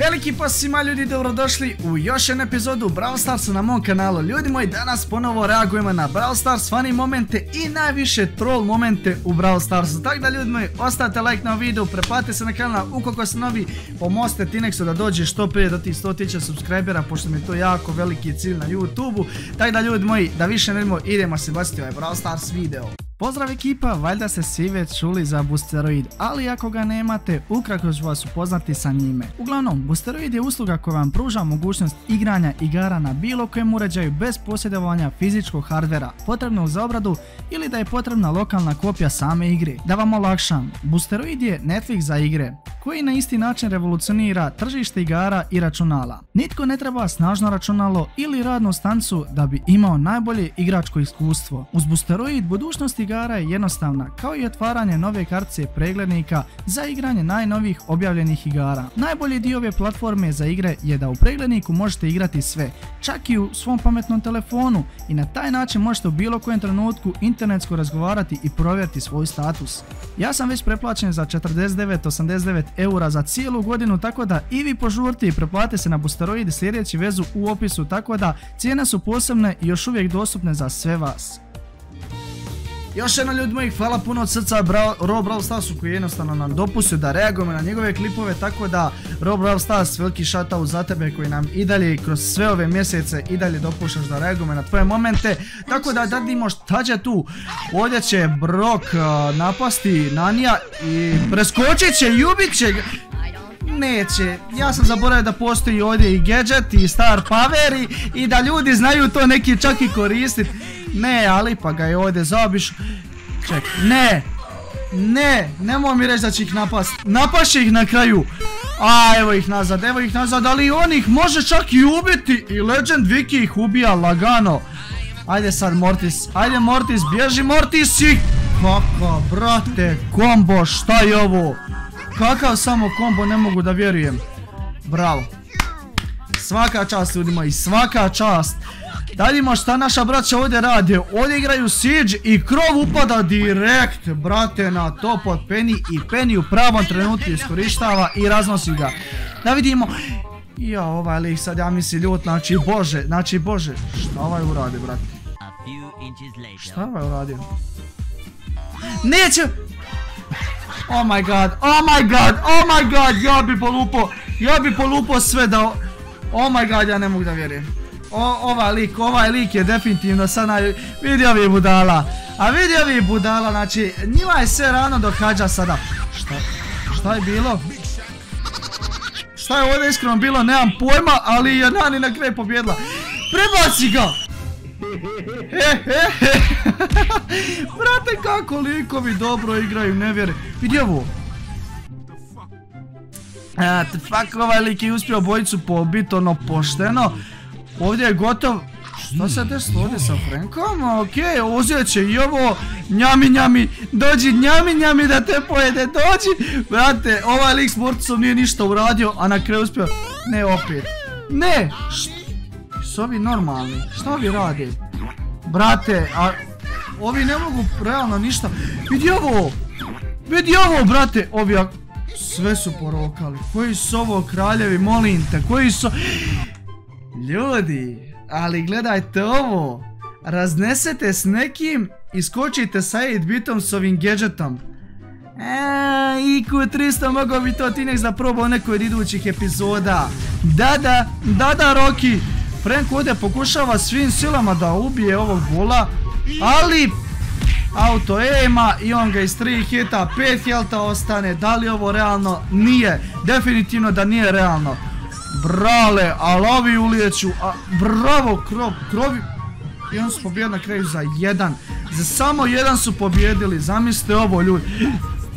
Veliki posima ljudi, dobrodošli u još jednu epizodu Brawl Starsa na mom kanalu. Ljudi moji, danas ponovo reagujemo na Brawl Stars funny momente i najviše troll momente u Brawl Starsu. Tako da ljudi moji, ostavite like na video, preplatite se na kanal ukoliko ste novi, pomozite Tinexu da dođe što prije do tih 100.000 subscribera, pošto mi je to jako veliki cilj na YouTubeu. Tako da ljudi moji, da više ne vidimo, idemo se baciti ovaj Brawl Stars video. Pozdrav ekipa, valjda ste svi već čuli za Boosteroid, ali ako ga nemate, ukratko ću vas upoznati sa njime. Uglavnom, Boosteroid je usluga koja vam pruža mogućnost igranja igara na bilo kojem uređaju bez posjedovanja fizičkog hardvera potrebnog za obradu ili da je potrebna lokalna kopija same igre. Da vam olakšam, Boosteroid je Netflix za igre, koji na isti način revolucionira tržište igara i računala. Nitko ne treba snažno računalo ili radnu stancu da bi imao najbolje igračko iskustvo. Uz Boosteroid budućnost igara je jednostavna, kao i otvaranje nove kartice preglednika za igranje najnovijih objavljenih igara. Najbolji dio ove platforme za igre je da u pregledniku možete igrati sve, čak i u svom pametnom telefonu, i na taj način možete u bilo kojem trenutku internetsko razgovarati i provjeriti svoj status. Ja sam već preplaćen za 49,89 eura za cijelu godinu, tako da i vi požurite i preplatite se na Boosteroid sljedeći vezu u opisu, tako da cijene su posebne i još uvijek dostupne za sve vas. Još jedno ljudi mojih, hvala puno od srca Raw Brawl Starsu koji jednostavno nam dopustio da reagujemo na njegove klipove, tako da Raw Brawl Stars, veliki shoutout za tebe koji nam i dalje kroz sve ove mjesece i dalje dopuštaš da reagujemo na tvoje momente. Tako da dadimo šta će tu, ovdje će Brock napasti Nanija i preskočit će i ubit će ga. Neće, ja sam zaboravio da postoji ovdje i gadget i star power i da ljudi znaju to neki čak i koristiti. Ne, ali pa ga je ovdje zaobišao. Ček, ne, nemoj mi reći da će ih napast. Napašće ih na kraju. A, evo ih nazad, ali on ih može čak i ubiti. I Legend Vicky ih ubija lagano. Ajde sad Mortis, bježi Mortis i... Kako, brate, kombo, šta je ovo? Kakav samo kombo, ne mogu da vjerujem. Bravo. Svaka čast ljudima i svaka čast. Da vidimo šta naša braća ovdje rade, ovdje igraju Siege i krov upada direkt, brate, na top od Penny i Penny u pravom trenutku iskorištava i raznosi ga. Da vidimo, ja ovaj lik sad ja mislim ljut, znači bože, šta ovaj uradi, brate? Šta ovaj uradi? Neće! Oh my god, ja bi polupo sve da... Oh my god, ja ne mogu da vjerujem. Ovaj lik je definitivno sad vidio vi budala, znači njima je sve rano dohađa sada. Šta je bilo? Šta je ovdje iskreno bilo, nemam pojma, ali je Nani na kraju pobjedila. Prebaci ga! Brate, kako likovi dobro igraju, ne vjerujem. Vidi ovo. Fak, ovaj lik je uspio bojicu pobiti, ono pošteno. Ovdje je gotov, što se desilo ovdje sa Frankom, okej, uzet će i ovo, njami, dođi njami da te pojede, dođi, brate, ovaj lik s Morticom nije ništa uradio, a na kraju uspio, ne opet, ne, su ovi normalni, šta ovi rade, brate, a ovi ne mogu realno ništa, vidi ovo, brate, ovi, sve su porokali, koji su ovo kraljevi, molim te, koji su... Ljudi, ali gledajte ovo, raznesete s nekim i skočite sa 8-bitom s ovim gadgetom. IQ 300, mogao bi to Tinex da proba u nekoj od idućih epizoda. Da, Rocky. Frank ovdje pokušava svim silama da ubije ovog gola, ali auto aima i on ga iz 3 hita, 5 helta ostane. Da li ovo realno? Nije, definitivno da nije realno. Brale, ali ovi ulijeću, bravo, krovi, i on su pobjedili na kraju za jedan, za samo jedan su pobjedili, zamislite ovo ljudi,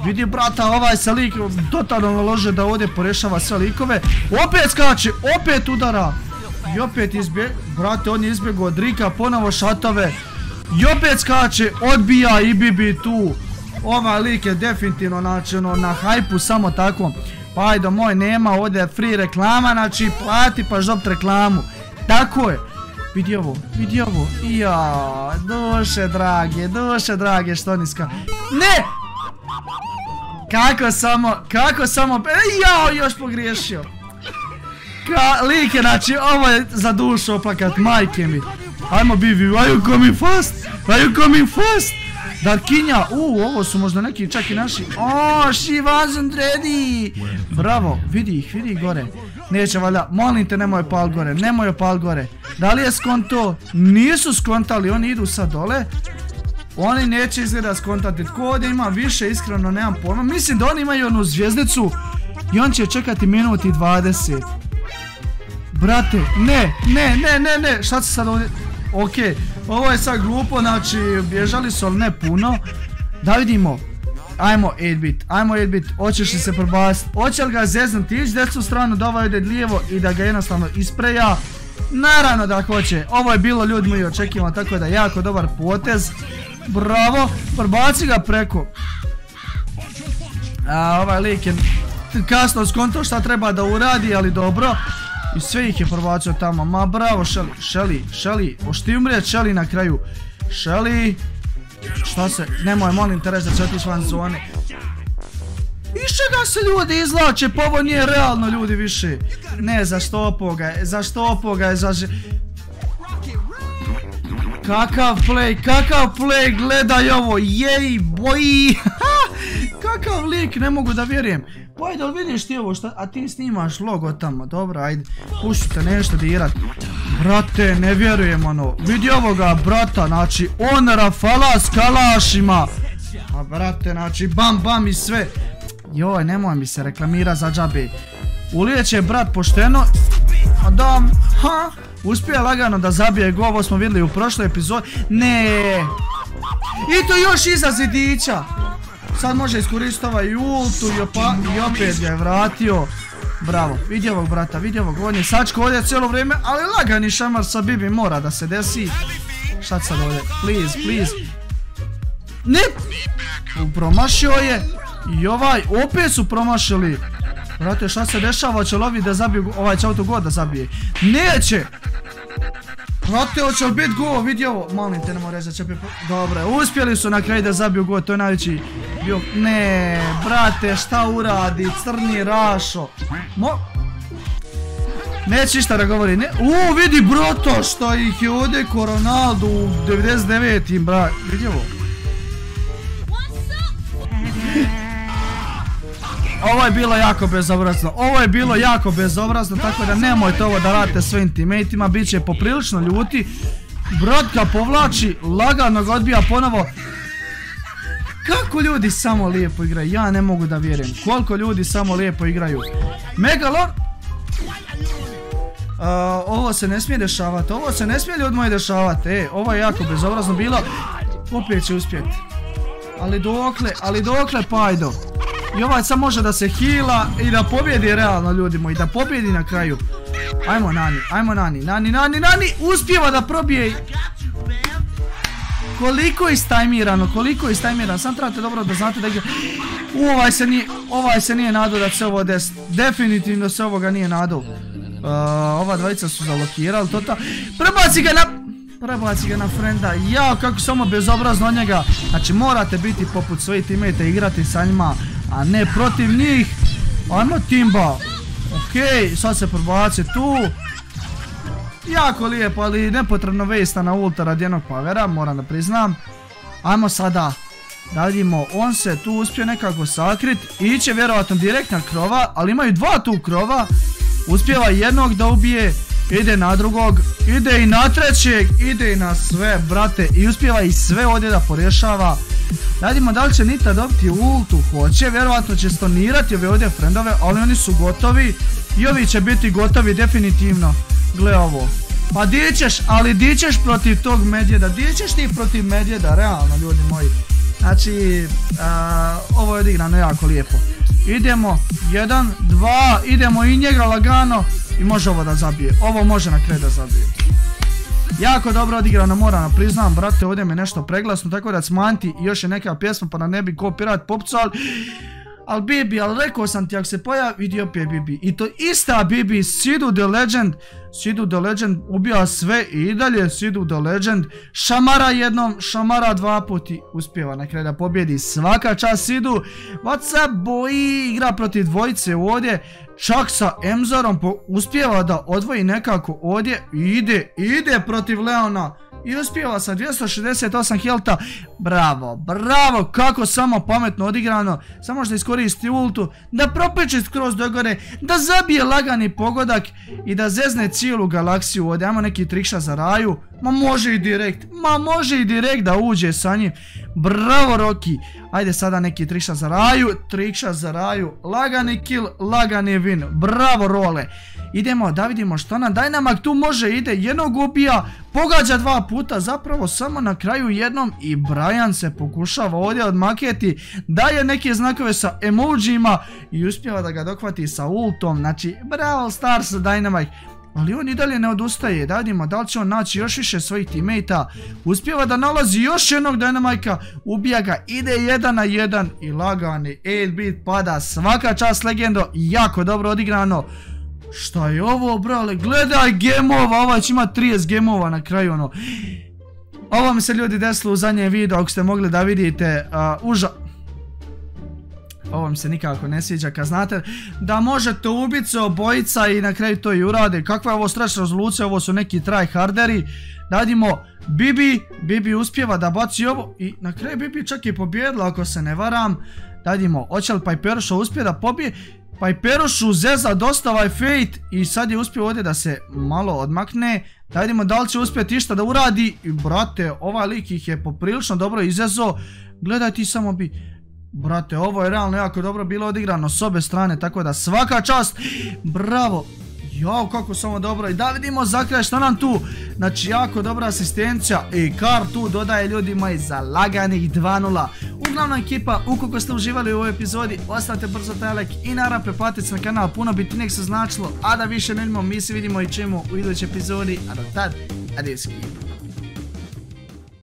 vidi brata, ovaj se lik totalno nalože da ovdje porešava sve likove, opet skače, opet udara, i opet izbjeg, brate, on je izbjegao od Rika, ponovo šatove, i opet skače, odbija i bibi tu, ovaj lik je definitivno načinno na hajpu samo takvom. Pa ajde moj, nema ovdje free reklama, znači plati pa žop reklamu. Tako je. Vidi ovo. Jao, duše drage, što niska. Ne! Kako samo, jao, još pogriješio. Majka, like, znači ovo je za dušu oplakat, majke mi. Ajmo Bibi, are you coming fast? Are you coming fast? Darkinja, ovo su možda neki čak i naši. O, she wasn't ready. Bravo, vidi ih gore. Neće valjda, molim te nemoj pal gore, nemoj opal gore. Da li je skonto? Nisu skontali, oni idu sad dole. Oni neće izgleda skontati, tko ovdje ima više, iskreno nemam pojma. Mislim da oni imaju onu zvijezdicu i on će čekati minuti 20. Brate, ne, šta se sad ovdje... Okej, ovo je sad glupo, znači bježali su, ali ne puno. Da vidimo, ajmo 8-bit, hoćeš li se probaciti, hoće li ga zeznuti, ići desnu stranu, da ovaj ide lijevo i da ga jednostavno ispreja. Naravno da hoće, ovo je bilo ljudi moji očekivano, tako da jako dobar potez. Bravo, probaci ga preko. A ovaj lik je kasno skonto šta treba da uradi, ali dobro. I sve ih je probacio tamo, ma bravo Shelly, ošti umrijet Shelly na kraju. Shelly, šta se, nemoj molim te reći da će otići van zone. Iz čega se ljudi izlače, pa ovo nije realno ljudi više. Ne, zaštopao ga je, Kakav play, gledaj ovo, jej, boji, kakav lik, ne mogu da vjerujem. Pojde, ali vidiš ti ovo šta, a ti snimaš logo tamo, dobro, ajde, puštite nešto dirat. Brate, ne vjerujem ono, vidi ovoga brata, znači, on rafala s kalašima. A brate, znači, bam i sve. Joj, nemoj mi se reklamira za džabe. Ulijeće je brat pošteno. Adam, ha, uspije lagano da zabije go, ovo smo vidjeli u prošloj epizodi. Ne. I tu još iza zidića. Sad može iskoristiti ovaj ultu i opet ga je vratio. Bravo, vidi ovog brata, on je sačko ovdje cijelo vrijeme, ali lagani šamar sa Bibi mora da se desi. Šta sad ovdje, please. Ne, promašio je. I ovaj, opet su promašili. Brate, šta se dešava, će li ovi da zabije, ovaj će auto go da zabije. Neće! Brate, hoće li biti go, vidi ovo, malim te nemoj reći da će biti... Dobre, uspjeli su na kraju da zabiju go, to je najveći bio... Ne, brate, šta uradi, crni rašo. Neće ništa da govori, ne... vidi broto što ih je ovdje ko Ronaldo u 99. Brate, vidi ovo. Ovo je bilo jako bezobrazno, tako da nemojte ovo da radite svojim teammateima, bit će poprilično ljuti. Brodka povlači, lagano ga odbija ponovo. Kako ljudi samo lijepo igraju, ja ne mogu da vjerujem, koliko ljudi samo lijepo igraju. Megalor! Ovo se ne smije od moje dešavati, ovo je jako bezobrazno bilo, opet će uspjeti. Ali dokle Pajdo? I ovaj sad može da se heala i da pobjedi realno ljudi moji, da pobjedi na kraju. Ajmo Nani, uspijeva da probije. Koliko je istajmirano, sam trebate dobro da znate da igra. Ovaj se nije nadao da se ovo desi, definitivno se ovoga nije nadao. Ova dvojica su zalokirali, tota, prebaci ga na frenda, jao kako samo bezobrazno od njega. Znači morate biti poput svojih teammatea, igrati sa njima, a ne protiv njih. Ajmo Timba, okej, sad se prebaci tu. Jako lijepo, ali nepotrebno vejsta na ulta radi jednog pavera, moram da priznam. Ajmo sada, da vidimo, on se tu uspio nekako sakrit, iće vjerovatno direkt na krova, ali imaju dva tu krova. Uspjeva jednog da ubije, ide na drugog, ide i na trećeg, ide i na sve, brate, i uspjeva i sve ovdje da porješava. Radimo da li će Nita dobiti ultu, hoće, vjerovatno će stonirati ove ovdje frendove, ali oni su gotovi i ovi će biti gotovi definitivno. Gle ovo, pa di ćeš protiv tog medjeda, realno ljudi moji. Znači, ovo je odigrano jako lijepo. Idemo, 1, 2, idemo i njega lagano i može ovo da zabije, ovo može na kraju da zabije. Jako dobro odigrano, moram priznam, brate, ovdje mi je nešto preglasno, tako da smanti i još je neka pjesma pa nam ne bi kopirat popcu, ali Bibi, ali rekao sam ti, ako se pojavi, vidio opet Bibi. I to ista Bibi, Sidu the Legend, ubija sve i dalje Sidu the Legend. Šamara jednom, šamara dva puta i uspjeva na kraju da pobjedi, svaka čast Sidu. What's up boy, igra protiv dvojice ovdje. čak sa Emzarom uspijeva da odvoji nekako ovdje. Ide protiv Leona. I uspijeva sa 268 helta. Bravo, bravo, kako samo pametno odigrano. Samo što iskoristi ultu, da propeče skroz dogore, da zabije lagani pogodak i da zezne cijelu galaksiju ovdje. Ajmo neki trikša za Raju. Ma može i direkt da uđe sa njim. Bravo Roki. Ajde sada neki trikša za Raju. Lagani kill, lagani win. Bravo Role. Idemo da vidimo što nam Dynamax tu može. Ide, jednog ubija, pogađa dva puta, zapravo samo na kraju jednom. I Brian se pokušava ovdje odmaketi, daje neke znakove sa emojima i uspjeva da ga dohvati sa ultom. Znači Brawl Stars Dynamax. Ali on i dalje ne odustaje. Da vidimo da li će on naći još više svojih teammatea. Uspjeva da nalazi još jednog Dynamika. Ubija ga. Ide 1 na 1. I lagani 8-bit pada. Svaka čast Legendo. Jako dobro odigrano. Šta je ovo, brale? Gledaj gemova. Ovaj će imati 30 gemova na kraju, ono. Ovo mi se, ljudi, desilo u zadnjem videu. Ako ste mogli da vidite. Ovo mi se nikako ne sviđa, kad znate da možete ubiti se obojica i na kraju to i urade. Kakva je ovo strašna rezolucija, ovo su neki tryharderi. Da vidimo, Bibi uspjeva da baci ovo i na kraju Bibi čak i pobjedila, ako se ne varam. Da vidimo, hoće li Piperuša uspije da pobije? Piperušu zeza dosta ovaj Fate i sad je uspio ovdje da se malo odmakne. Da vidimo da li će uspjeti išta da uradi. I brate, ovaj lik ih je poprilično dobro izezo. Gledaj ti samo bi... Brate, ovo je realno jako dobro bilo odigrano s obe strane, tako da svaka čast. Bravo. Jao, kako samo dobro. I da vidimo za kraj što nam tu. Znači, jako dobra asistencija. I Kar tu dodaje, ljudima, i za laganih 2-0. Uglavnom, ekipa, ukoliko ste uživali u ovoj epizodi, ostavite brzo taj like i naravno preplatite se na kanal. Puno biti nek se značilo. A da više ne vidimo, mi se vidimo i čujemo u idućoj epizodi. A do tad, adios, ekipa.